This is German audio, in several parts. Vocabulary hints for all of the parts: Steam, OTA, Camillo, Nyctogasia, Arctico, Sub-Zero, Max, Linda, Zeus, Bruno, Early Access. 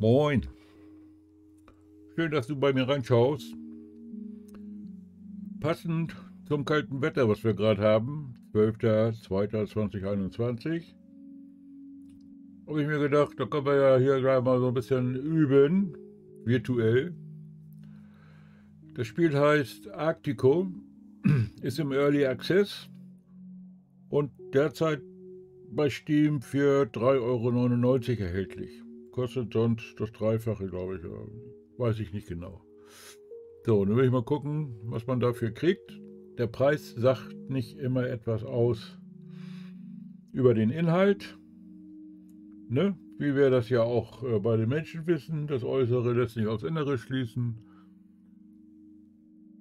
Moin. Schön, dass du bei mir reinschaust. Passend zum kalten Wetter, was wir gerade haben, 12.02.2021, habe ich mir gedacht, da können wir ja hier gleich mal so ein bisschen üben, virtuell. Das Spiel heißt Arctico, ist im Early Access und derzeit bei Steam für 3,99 € erhältlich. Kostet sonst das Dreifache, glaube ich. Weiß ich nicht genau. So, dann will ich mal gucken, was man dafür kriegt. Der Preis sagt nicht immer etwas aus über den Inhalt. Ne? Wie wir das ja auch bei den Menschen wissen, das Äußere lässt nicht aufs Innere schließen.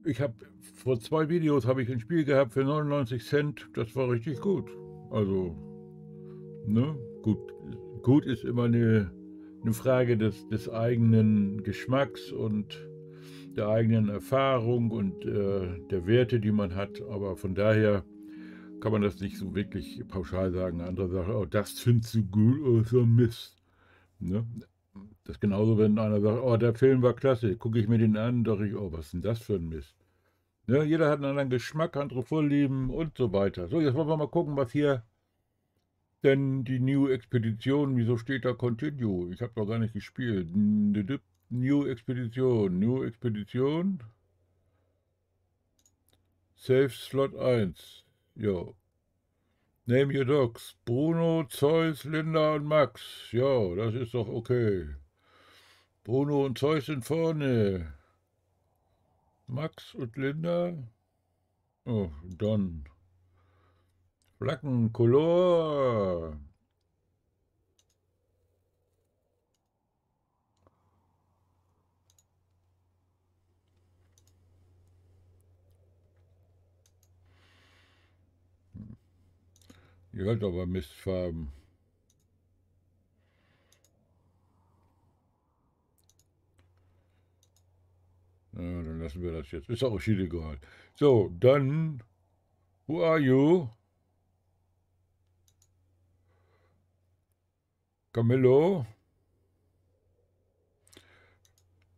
Ich habe vor 2 Videos habe ich ein Spiel gehabt für 99 Cent. Das war richtig gut. Also, ne? Gut ist immer eine Frage des eigenen Geschmacks und der eigenen Erfahrung und der Werte, die man hat. Aber von daher kann man das nicht so wirklich pauschal sagen. Andere sagen, oh, das findest du gut, oh, so Mist. Ne? Das ist genauso, wenn einer sagt, oh, der Film war klasse, gucke ich mir den an, dachte ich, oh, was ist denn das für ein Mist. Ne? Jeder hat einen anderen Geschmack, andere Vorlieben und so weiter. So, jetzt wollen wir mal gucken, was hier denn die New Expedition, wieso steht da Continue? Ich habe doch gar nicht gespielt. New Expedition. Save Slot 1. Jo. Name your dogs. Bruno, Zeus, Linda und Max. Ja, das ist doch okay. Bruno und Zeus sind vorne. Max und Linda. Oh, dann. Flaggen, Color. Ihr hört aber Mistfarben. Na, dann lassen wir das jetzt. Ist auch Schiede geholt. So, dann. Who are you? Camillo.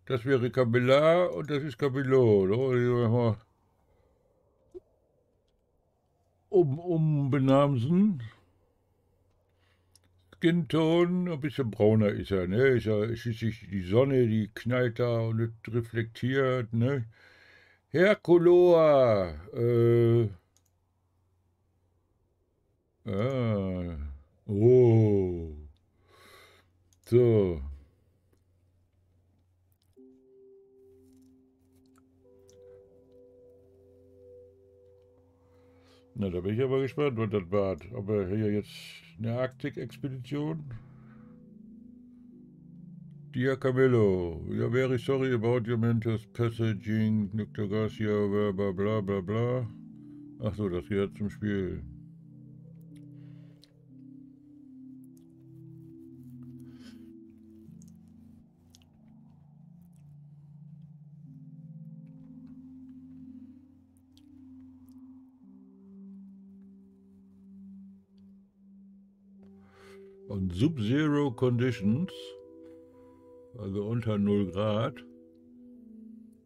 Das wäre Camilla und das ist Camillo. So, umbenamsen. Skinton, ein bisschen brauner ist er, ne? Ist ja schließlich die Sonne, die knallt da und reflektiert, ne? Herkuloa. Oh. So. Na, da bin ich aber gespannt, was das war. Aber hier jetzt eine Arktik-Expedition. Dear Camillo, we are very sorry about your mentor's passaging, Nyctogasia, bla bla bla bla. Achso, das gehört zum Spiel. Und Sub-Zero Conditions, also unter 0 Grad,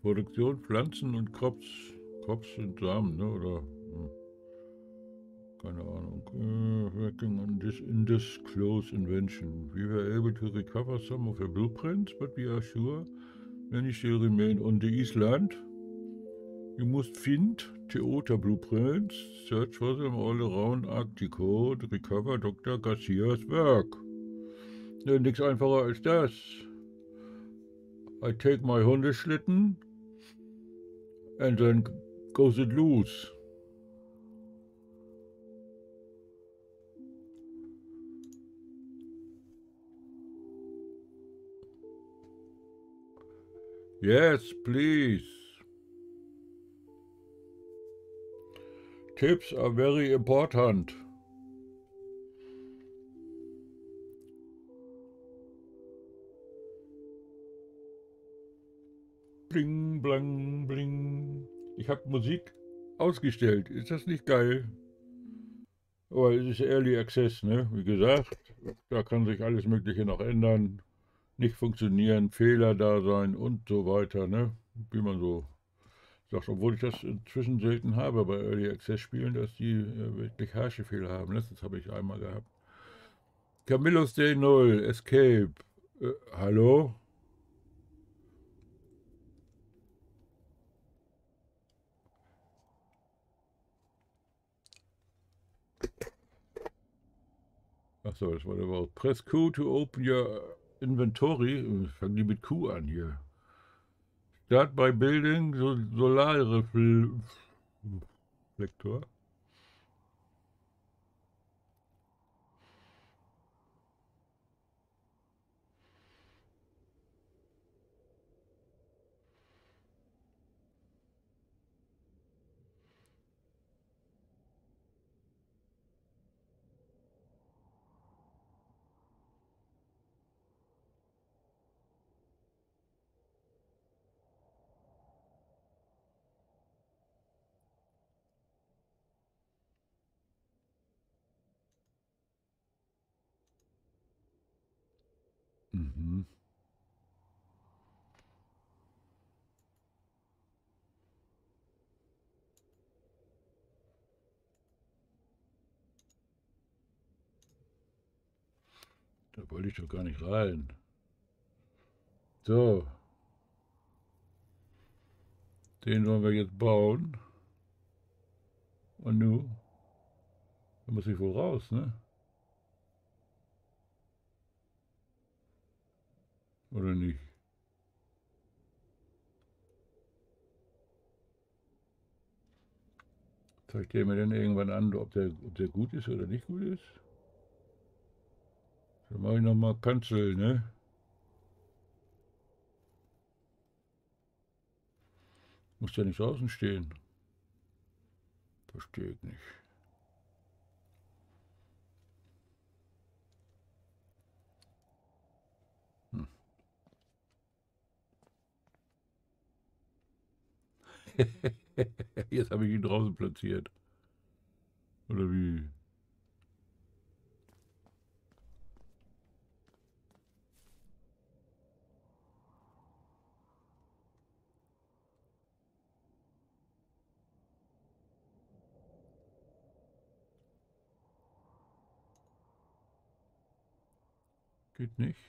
Produktion, Pflanzen und Crops. Crops sind Samen, ne? Oder keine Ahnung. Working on this in this close invention. We were able to recover some of the blueprints, but we are sure many still remain on the island. You must find the OTA blueprints, search for them all around Arctico to recover Dr. Garcias work. Ja, nichts einfacher als das. I take my Hundeschlitten and then goes it loose. Yes, please. Tipps are very important. Bling, blang, bling. Ich habe Musik ausgestellt. Ist das nicht geil? Aber es ist Early Access, ne? Wie gesagt, da kann sich alles Mögliche noch ändern. nicht funktionieren, Fehler da sein und so weiter, ne? Wie man so sagt, obwohl ich das inzwischen selten habe bei Early Access Spielen, dass die wirklich harsche Fehler haben. Letztens habe ich einmal gehabt. Camillos Day 0, Escape. Hallo? Achso, das war der Wort. Press Q to open your inventory. Fangen die mit Q an hier. Start by building Solarreflektor. Da wollte ich doch gar nicht rein. So. Den wollen wir jetzt bauen. Und nun? Da muss ich wohl raus, ne? Oder nicht? Zeigt der mir dann irgendwann an, ob der gut ist oder nicht gut ist? Dann mache ich nochmal Kanzel, ne? Muss ja nicht draußen stehen. Verstehe ich nicht. Jetzt habe ich ihn draußen platziert. Oder wie? Geht nicht.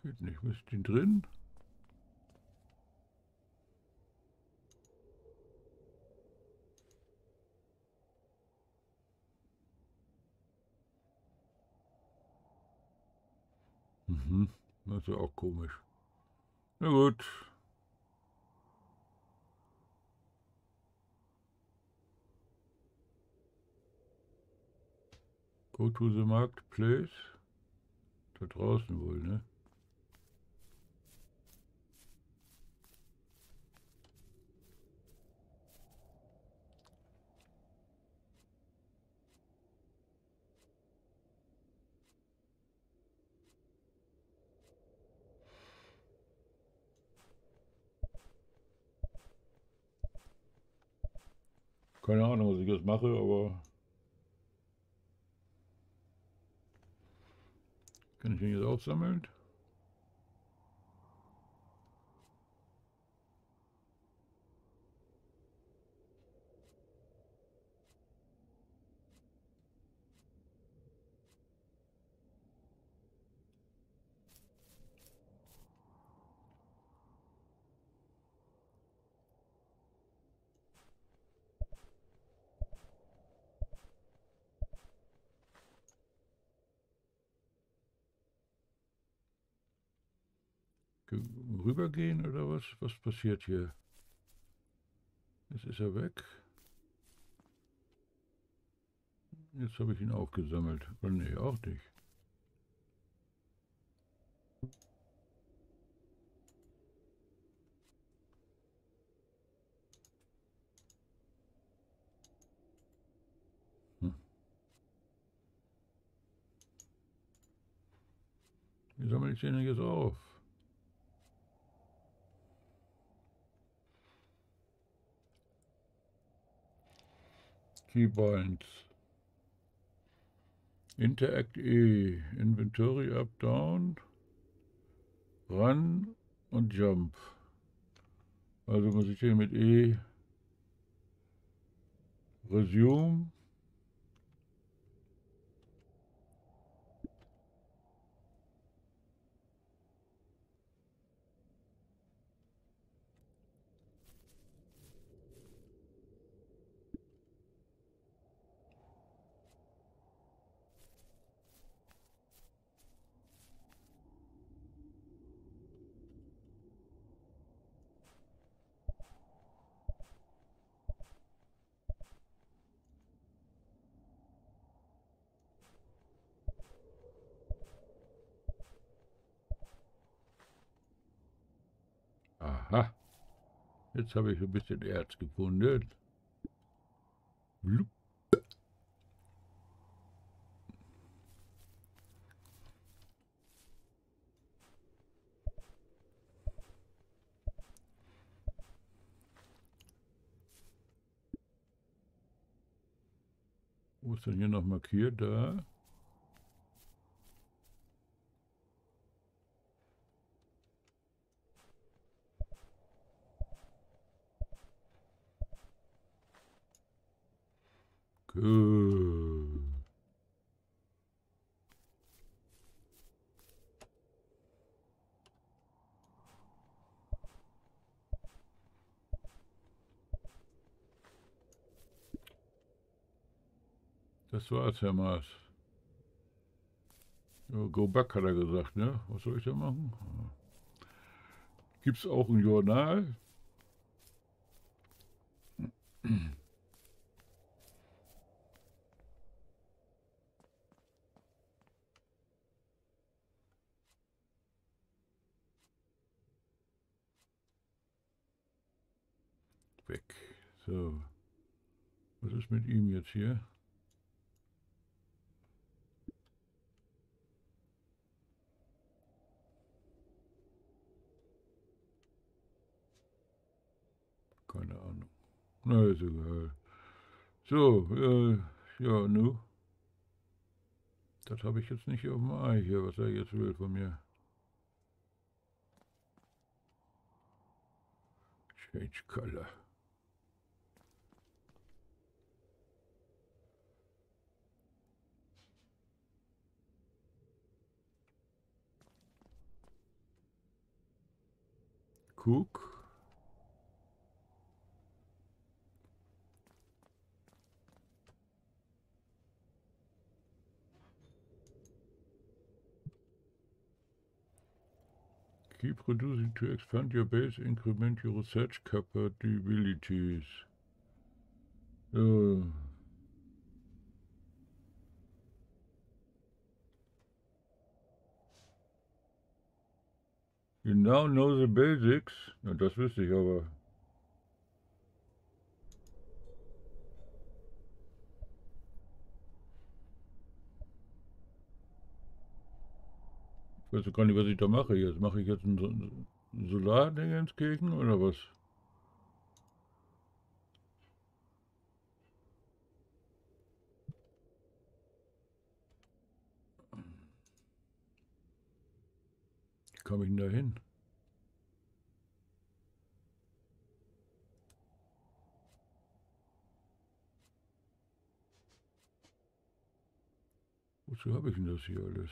Geht nicht. Was ist denn drin? Das ist ja auch komisch. Na gut. Go to the marketplace. Da draußen wohl, ne? Keine Ahnung, was ich jetzt mache, aber kann ich den jetzt aufsammeln? Rübergehen oder was? Was passiert hier? Jetzt ist er weg. Jetzt habe ich ihn aufgesammelt. Oder nee, auch nicht. Wie sammle ich den jetzt auf? Keybinds. Interact E. Inventory up, down. Run und Jump. Also muss ich hier mit E. Resume. Aha, jetzt habe ich ein bisschen Erz gefunden. Blub. Wo ist denn hier noch markiert? Da. Das war's, Herr Maas. Go back, hat er gesagt, ne? Was soll ich da machen? Gibt's auch ein Journal? Weg. So. Was ist mit ihm jetzt hier? Keine Ahnung. Na, ist egal. So, ja, nu. Das habe ich jetzt nicht auf dem Ei hier, was er jetzt will von mir. Change color. Cook. Keep reducing to expand your base, increment your research capabilities. You now know the basics. Na, das wüsste ich aber. Ich weiß gar nicht, was ich da mache jetzt. Mache ich jetzt ein Solarding ins Gegen oder was? Wie komme ich denn da hin? Wozu habe ich denn das hier alles?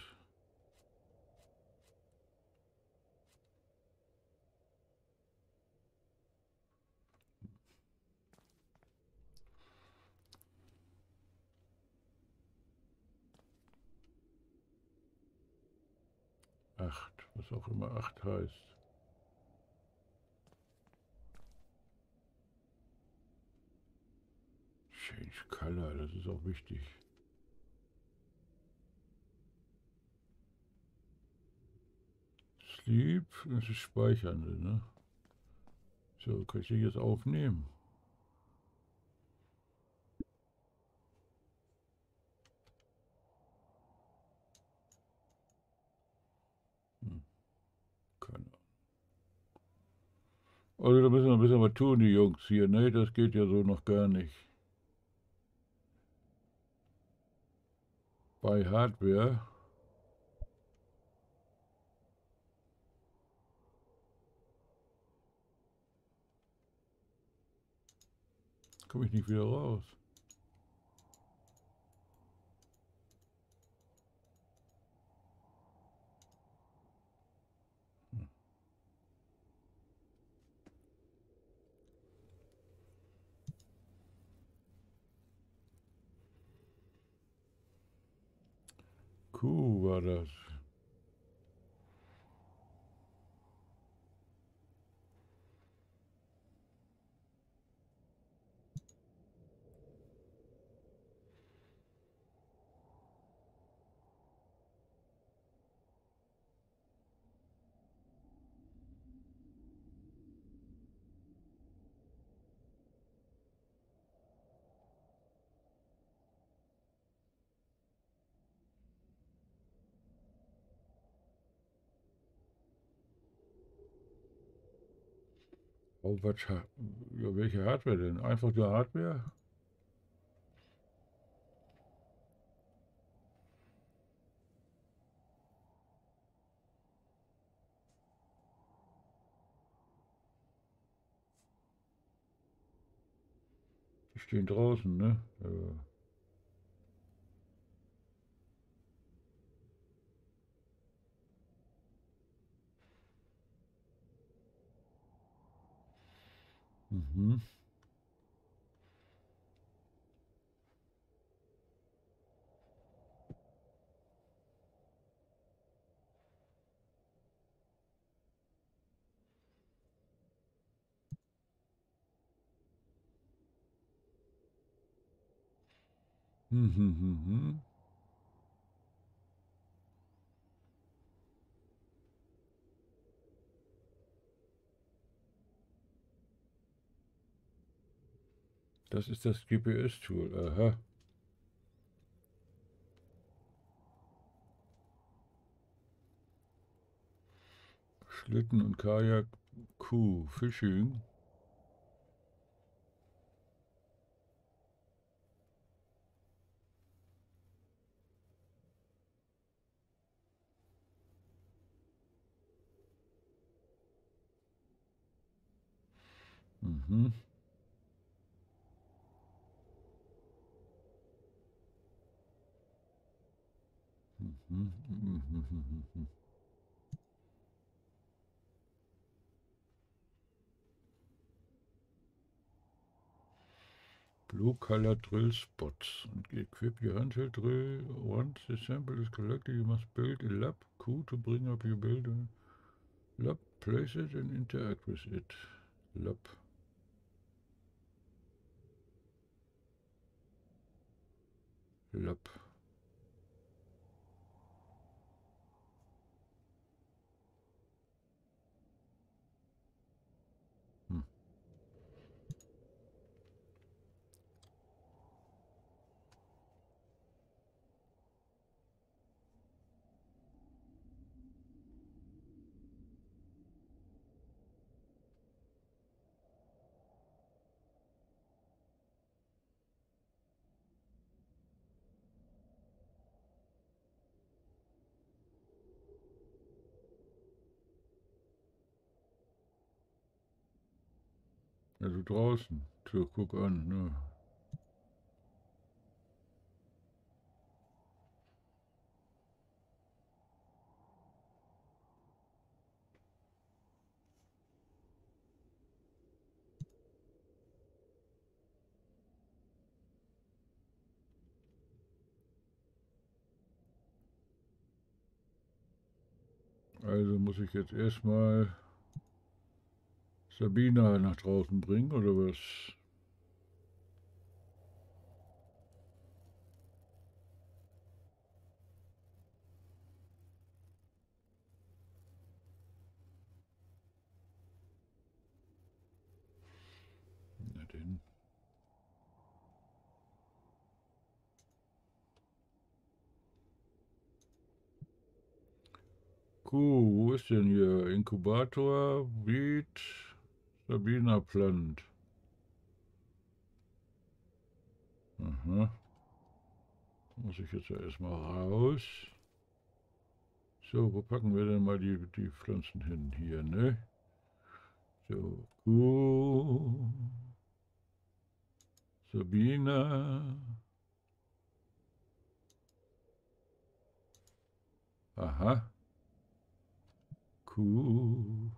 Was auch immer 8 heißt. Change Color, das ist auch wichtig. Sleep, das ist Speichern, ne? So, kann ich jetzt aufnehmen. Also da müssen wir ein bisschen was tun, die Jungs hier, ne? Das geht ja so noch gar nicht. bei Hardware. Komme ich nicht wieder raus. Kuh war das. Welche Hardware denn? Einfach nur Hardware? Die stehen draußen, ne? Ja. Mhm. Das ist das GPS-Tool. Aha. Schlitten und Kajak, Kuh, Fishing. Mhm. Blue color drill spots and equip your handheld drill. Once the sample is collected, you must build a lab Q to bring up your build. Lab, place it and interact with it. Lab. Lab. Also draußen, so, guck an, ne? Also muss ich jetzt erstmal Sabina nach draußen bringen, oder was? Na denn. Cool, wo ist denn hier? Inkubator, Beat... Sabina plant. Aha. Muss ich jetzt ja erstmal raus. So, wo packen wir denn mal die Pflanzen hin? Hier, ne? So, Sabina. Aha. Kuh.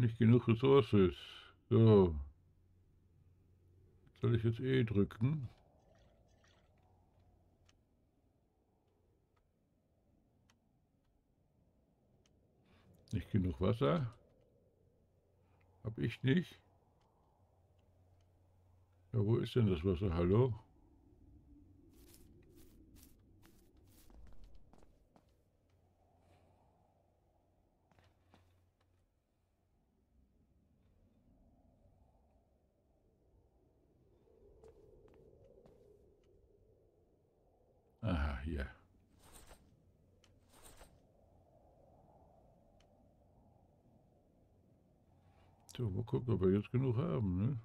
Nicht genug Ressourcen. So. Soll ich jetzt E drücken? Nicht genug Wasser. Hab ich nicht. Ja, wo ist denn das Wasser? Hallo? So, mal gucken, ob wir jetzt genug haben, ne?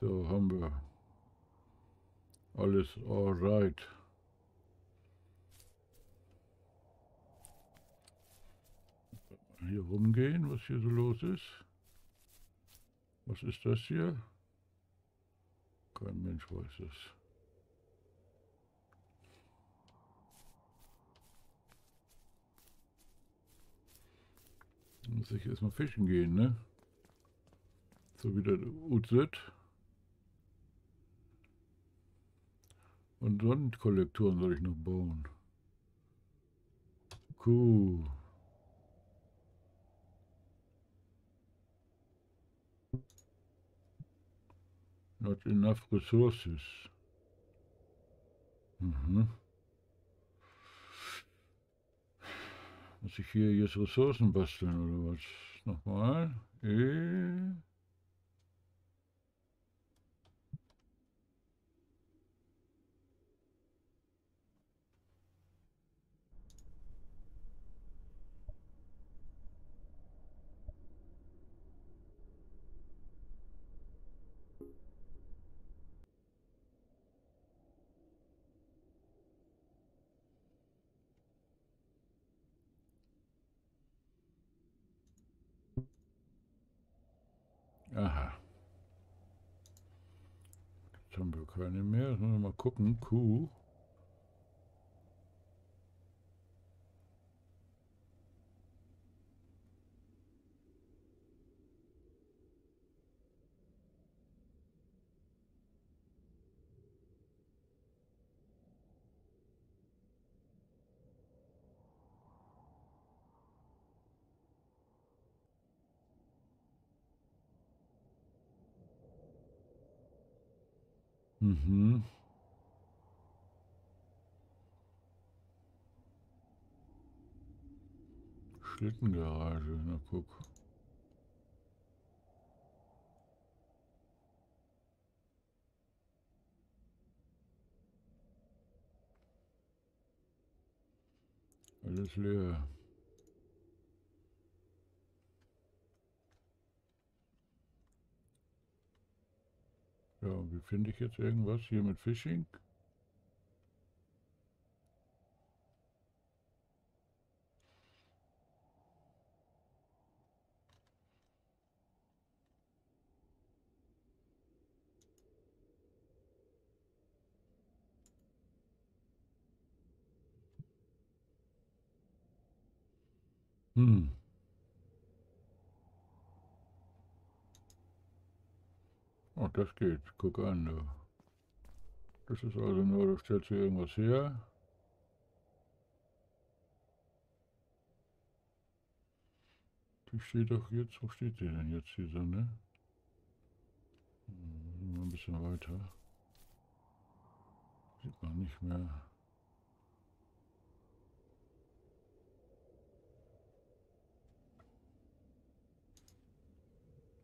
So, haben wir alles alright. Hier rumgehen, was hier so los ist. Was ist das hier? Kein Mensch weiß es. Da muss ich erstmal fischen gehen, ne? So wie der UZ. Und Sonnenkollektoren soll ich noch bauen. Cool. Not enough resources. Mhm. Muss ich hier jetzt Ressourcen basteln oder was? Nochmal. Aha. Jetzt haben wir keine mehr. Mal gucken. Kuh. Mhm. Schlittengarage, na guck. Alles leer. Ja, und wie finde ich jetzt irgendwas hier mit Fishing? Das geht, guck an, Das ist also nur, das stellt hier irgendwas her. Die steht doch jetzt, wo steht die denn jetzt, die Sonne? Mal ein bisschen weiter. Sieht man nicht mehr.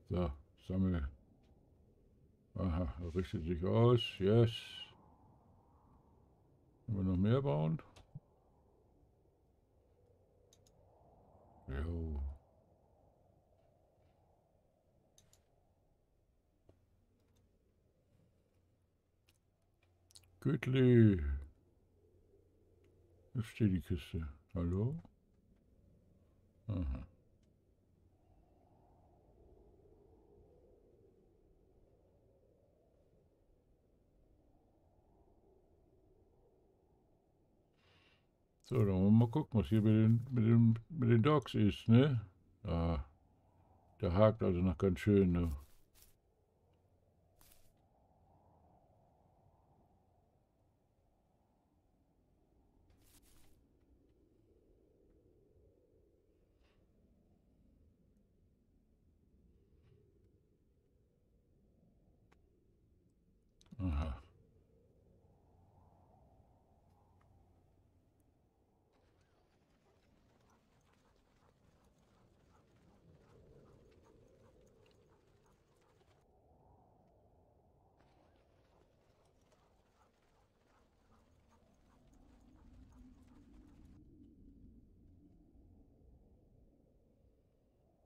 So, sammel. Aha, er richtet sich aus. Yes. Können wir noch mehr bauen? Jo. Gütli. Jetzt steht die Kiste. Hallo? Aha. So, dann wollen wir mal gucken, was hier mit den Dogs ist, ne? Ah, der hakt also noch ganz schön, ne? Aha.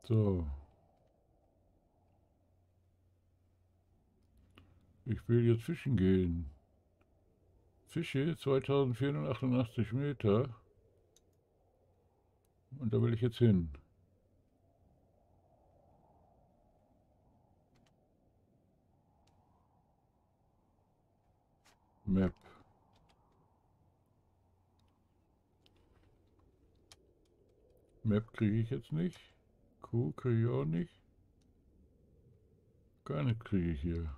So. Ich will jetzt fischen gehen. Fische 2488 Meter. Und da will ich jetzt hin. Map. Map kriege ich jetzt nicht. Kuh kriege ich auch nicht. Gar nichts kriege ich hier.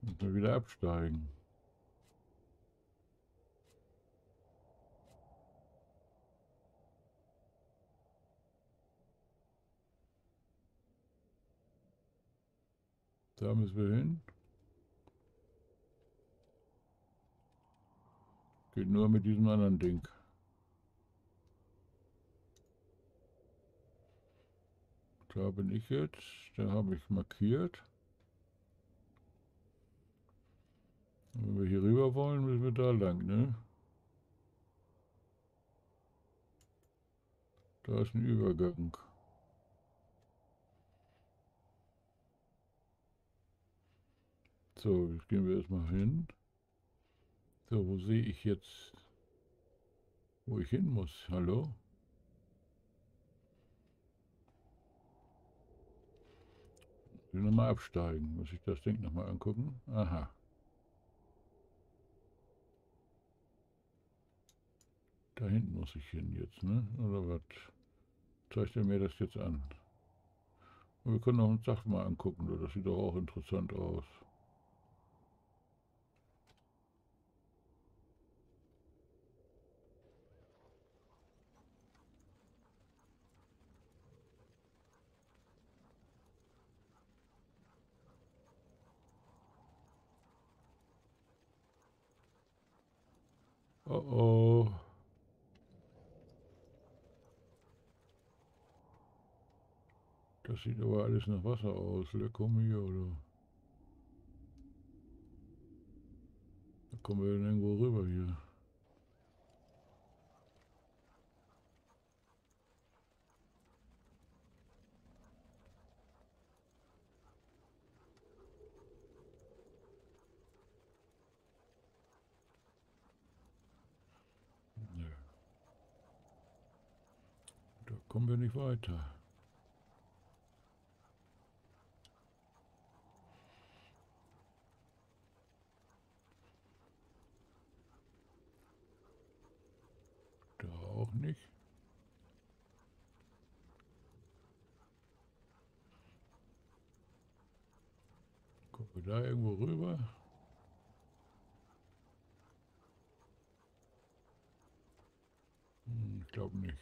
Muss mal wieder absteigen. Da müssen wir hin. Geht nur mit diesem anderen Ding. Da bin ich jetzt, da habe ich markiert. Wenn wir hier rüber wollen, müssen wir da lang, ne? Da ist ein Übergang. So, jetzt gehen wir erstmal hin. So, wo sehe ich jetzt, wo ich hin muss? Hallo? Ich will nochmal absteigen. Muss ich das Ding nochmal angucken? Aha. Da hinten muss ich hin jetzt, ne? Oder was? Zeigt er mir das jetzt an? Und wir können auch uns das mal angucken. Das sieht doch auch interessant aus. Oh oh. Das sieht aber alles nach Wasser aus. Lecker mir, oder? Da kommen wir irgendwo rüber hier. Kommen wir nicht weiter. Da auch nicht. wir da irgendwo rüber? Ich glaube nicht.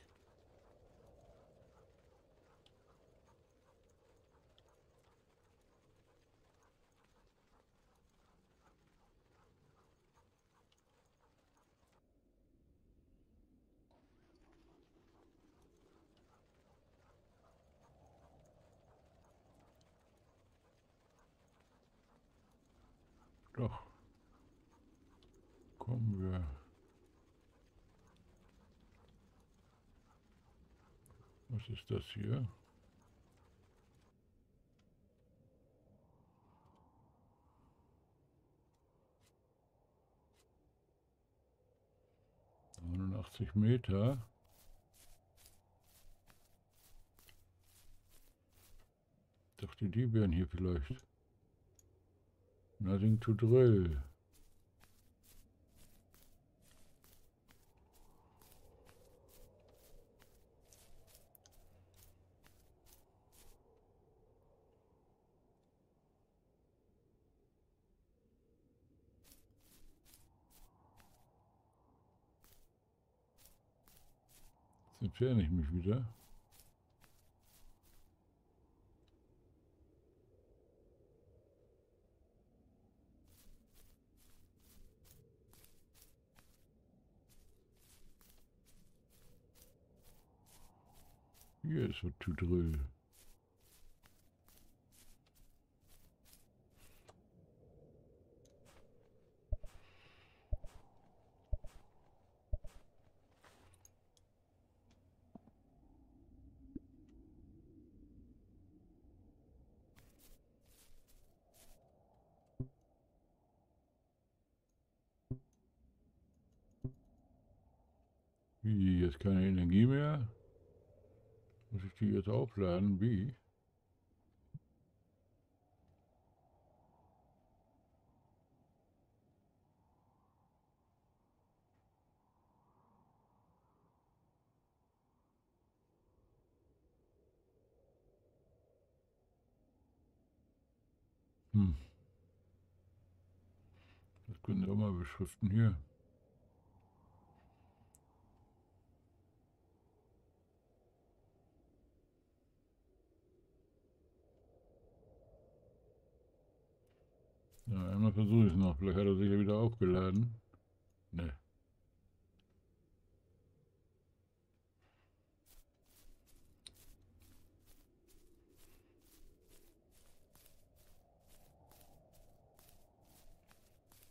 Doch. Kommen wir. Was ist das hier? Neunundachtzig Meter. Ich dachte, die wären hier vielleicht. Nothing to drill. Jetzt entferne ich mich wieder. Hier ist was zu drill. Wie, jetzt keine Energie mehr? Muss ich die jetzt aufladen? Wie? Das können Sie auch mal beschriften hier. Ja, einmal versuche ich es noch. Vielleicht hat er sich ja wieder aufgeladen. Ne.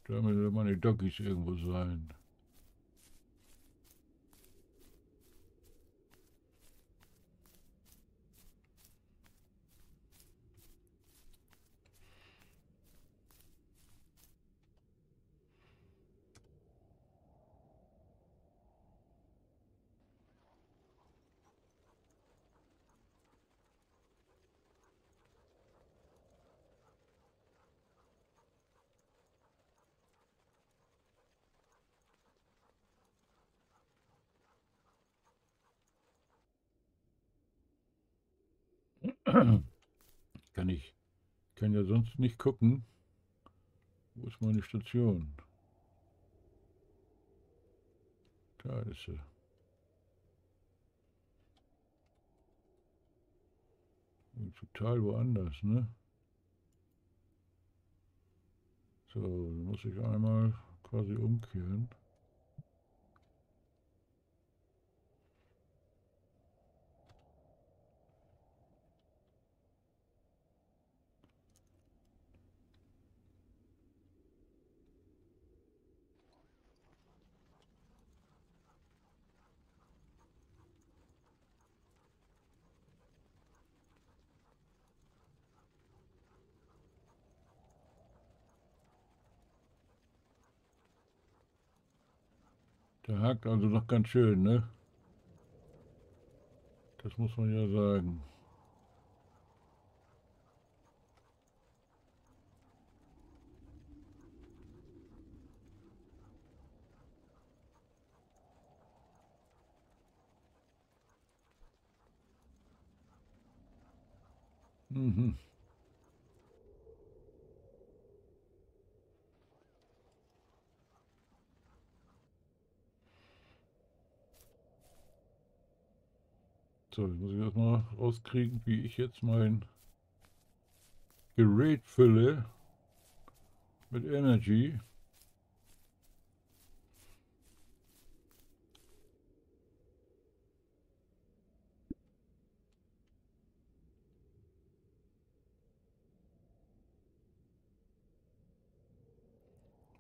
Da müssen meine Doggies irgendwo sein. Kann ja sonst nicht gucken, wo ist meine Station? Da ist sie. Und total woanders, ne? So, dann muss ich einmal quasi umkehren. Der hakt also noch ganz schön, ne? Das muss man ja sagen. So, jetzt muss ich erstmal rauskriegen, wie ich jetzt mein Gerät fülle mit Energy.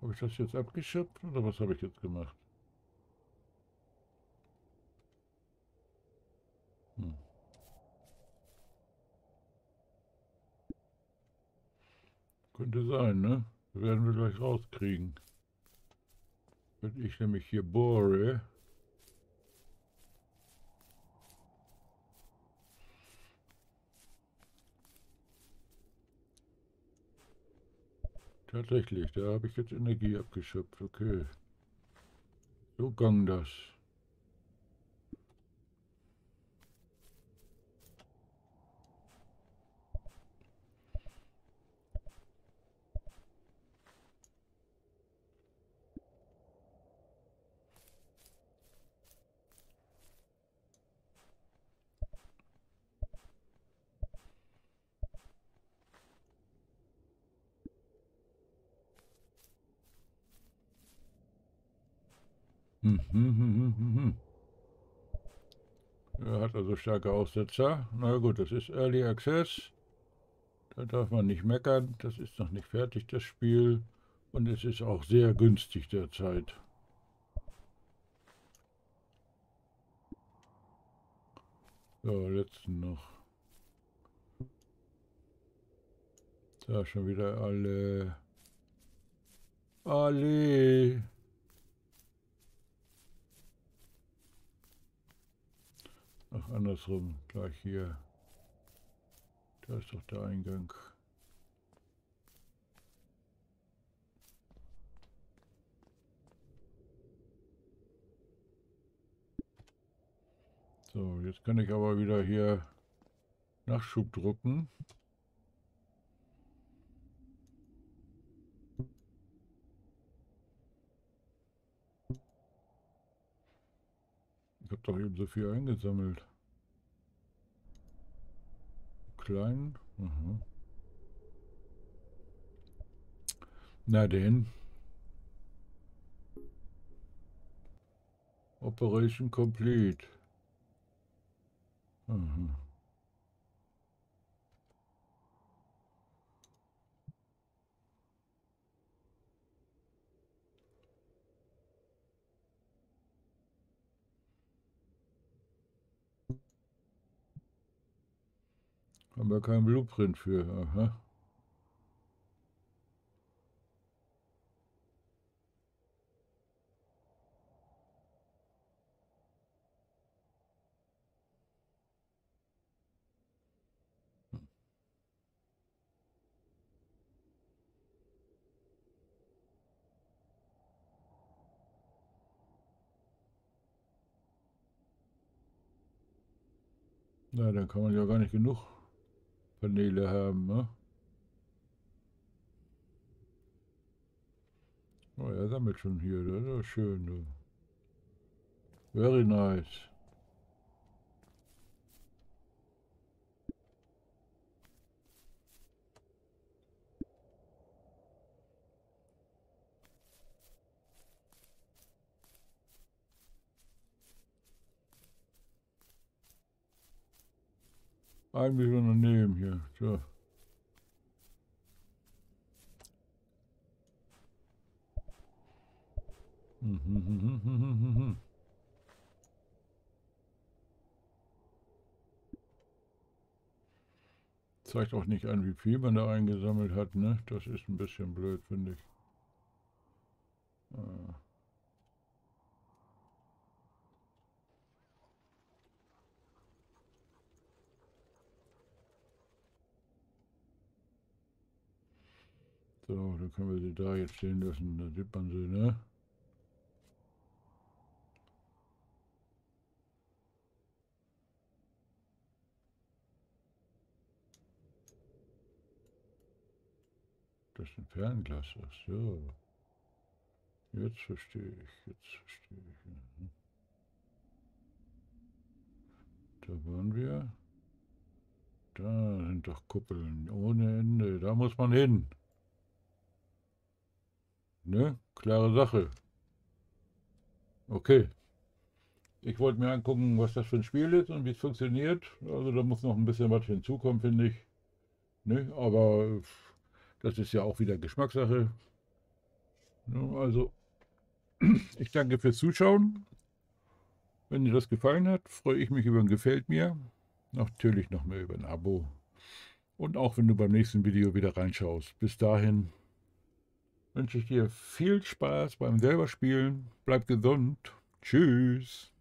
Habe ich das jetzt abgeschöpft oder was habe ich jetzt gemacht? Könnte sein, ne? Das werden wir gleich rauskriegen. Wenn ich nämlich hier bohre. Tatsächlich, da habe ich jetzt Energie abgeschöpft, okay. So ging das. Er hat also starke Aussetzer. Na gut, das ist Early Access. Da darf man nicht meckern. Das ist noch nicht fertig, das Spiel. Und es ist auch sehr günstig derzeit. So, letzten noch. Da schon wieder alle. Alle. Ach, andersrum, gleich hier. Da ist doch der Eingang. So, jetzt kann ich aber wieder hier Nachschub drucken. Ich habe doch eben so viel eingesammelt. Klein. Aha. Na denn. Operation complete. Aha. Haben wir keinen Blueprint für. Aha. Na, dann kann man ja gar nicht genug Paneele haben, ne? Oh, er sammelt schon hier, das ist doch schön, du. Very nice. Eigentlich Unternehmen hier. So. Zeigt auch nicht an, wie viel man da eingesammelt hat, ne? Das ist ein bisschen blöd, finde ich. Ah. So, dann können wir sie da jetzt stehen lassen, da sieht man sie, ne? Das ist ein Fernglas, ach so. Jetzt verstehe ich, jetzt verstehe ich. Da waren wir. Da sind doch Kuppeln ohne Ende. Da muss man hin. Ne? Klare Sache. Okay. Ich wollte mir angucken, was das für ein Spiel ist und wie es funktioniert. Also da muss noch ein bisschen was hinzukommen, finde ich. Ne? Aber das ist ja auch wieder Geschmackssache. Ne? Also, ich danke fürs Zuschauen. Wenn dir das gefallen hat, freue ich mich über ein Gefällt mir. Natürlich noch mehr über ein Abo. Und auch wenn du beim nächsten Video wieder reinschaust. Bis dahin wünsche ich dir viel Spaß beim selber Spielen. Bleib gesund. Tschüss.